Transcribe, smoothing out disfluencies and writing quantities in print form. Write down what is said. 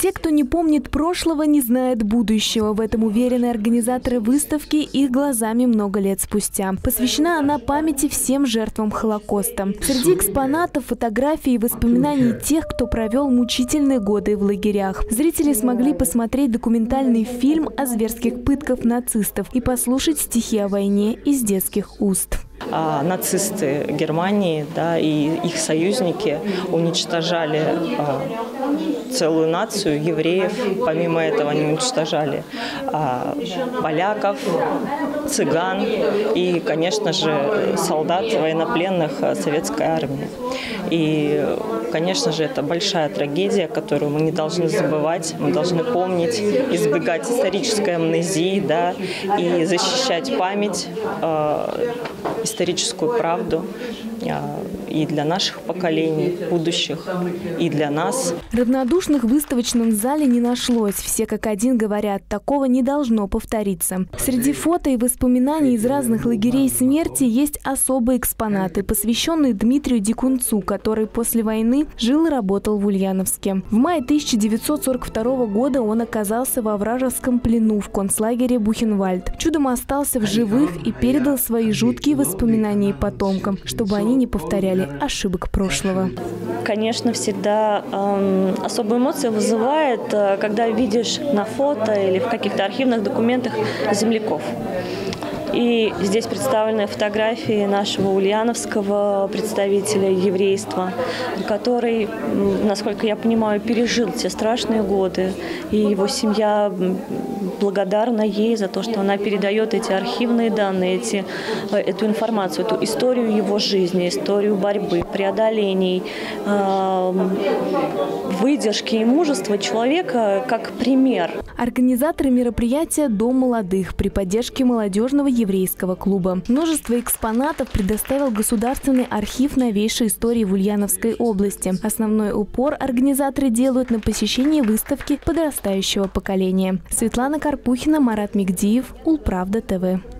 Те, кто не помнит прошлого, не знает будущего. В этом уверены организаторы выставки их глазами много лет спустя. Посвящена она памяти всем жертвам Холокоста. Среди экспонатов, фотографий и воспоминаний тех, кто провел мучительные годы в лагерях. Зрители смогли посмотреть документальный фильм о зверских пытках нацистов и послушать стихи о войне из детских уст. Нацисты Германии, да, и их союзники уничтожали целую нацию евреев. Помимо этого они уничтожали поляков, цыган и, конечно же, солдат, военнопленных советской армии. И, конечно же, это большая трагедия, которую мы не должны забывать, мы должны помнить, избегать исторической амнезии, да, и защищать память, историческую правду и для наших поколений, будущих, и для нас. Равнодушных в выставочном зале не нашлось. Все как один говорят, такого не должно повториться. Среди фото и воспоминаний из разных лагерей смерти есть особые экспонаты, посвященные Дмитрию Дикунцу, который после войны жил и работал в Ульяновске. В мае 1942 года он оказался во вражеском плену в концлагере Бухенвальд. Чудом остался в живых и передал свои жуткие воспоминания потомкам, чтобы они не повторяли ошибок прошлого. Конечно, всегда особые эмоции вызывает, когда видишь на фото или в каких-то архивных документах земляков. И здесь представлены фотографии нашего ульяновского представителя еврейства, который, насколько я понимаю, пережил те страшные годы. И его семья благодарна ей за то, что она передает эти архивные данные, эту информацию, эту историю его жизни, историю борьбы, преодолений, выдержки и мужества человека как пример. Организаторы мероприятия «Дом молодых» при поддержке молодежного еврейского клуба. Множество экспонатов предоставил Государственный архив новейшей истории в Ульяновской области. Основной упор организаторы делают на посещении выставки подрастающего поколения. Светлана Карпухина, Марат Мигдиев, Улправда ТВ.